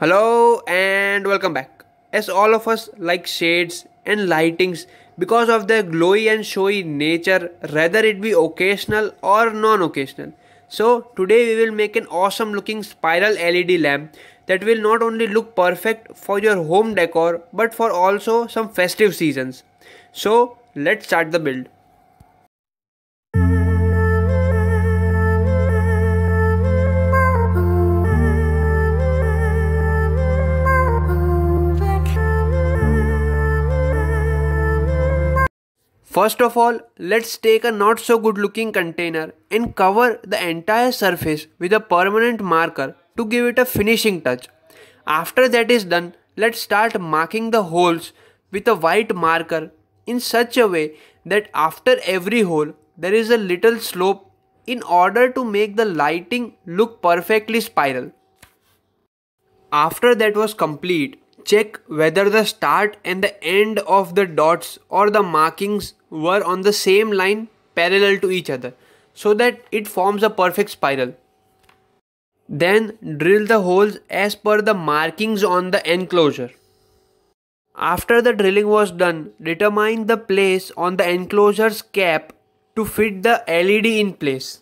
Hello and welcome back. As all of us like shades and lightings because of their glowy and showy nature, rather it be occasional or non-occasional. So today we will make an awesome looking spiral LED lamp that will not only look perfect for your home decor but for also some festive seasons. So let's start the build. First of all, let's take a not so good looking container and cover the entire surface with a permanent marker to give it a finishing touch. After that is done, let's start marking the holes with a white marker in such a way that after every hole there is a little slope in order to make the lighting look perfectly spiral. After that was complete, check whether the start and the end of the dots or the markings were on the same line parallel to each other so that it forms a perfect spiral. Then drill the holes as per the markings on the enclosure. After the drilling was done, determine the place on the enclosure's cap to fit the LED in place.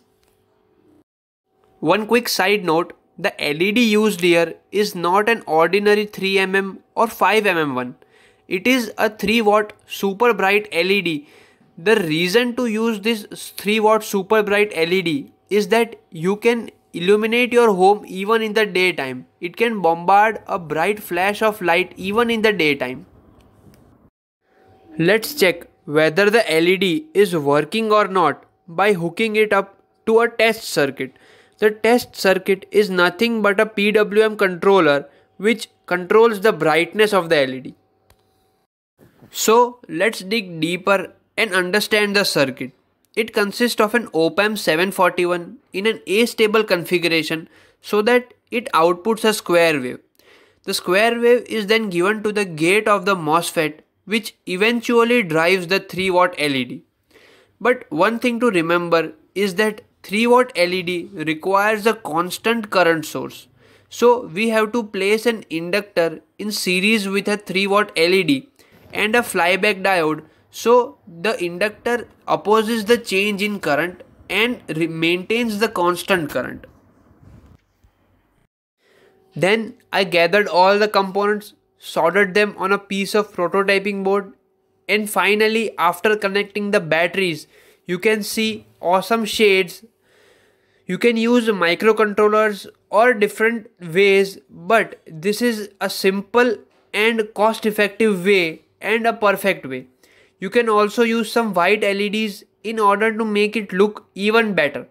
One quick side note. The LED used here is not an ordinary 3mm or 5mm one. It is a 3W super bright LED. The reason to use this 3W super bright LED is that you can illuminate your home even in the daytime. It can bombard a bright flash of light even in the daytime. Let's check whether the LED is working or not by hooking it up to a test circuit. The test circuit is nothing but a PWM controller which controls the brightness of the LED. So let's dig deeper and understand the circuit. It consists of an op-amp 741 in an A-stable configuration so that it outputs a square wave. The square wave is then given to the gate of the MOSFET which eventually drives the 3W LED. But one thing to remember is that 3W LED requires a constant current source, so we have to place an inductor in series with a 3W LED and a flyback diode, so the inductor opposes the change in current and maintains the constant current. Then I gathered all the components, soldered them on a piece of prototyping board, and finally, after connecting the batteries, you can see awesome shades. You can use microcontrollers or different ways, but this is a simple and cost-effective way and a perfect way. You can also use some white LEDs in order to make it look even better.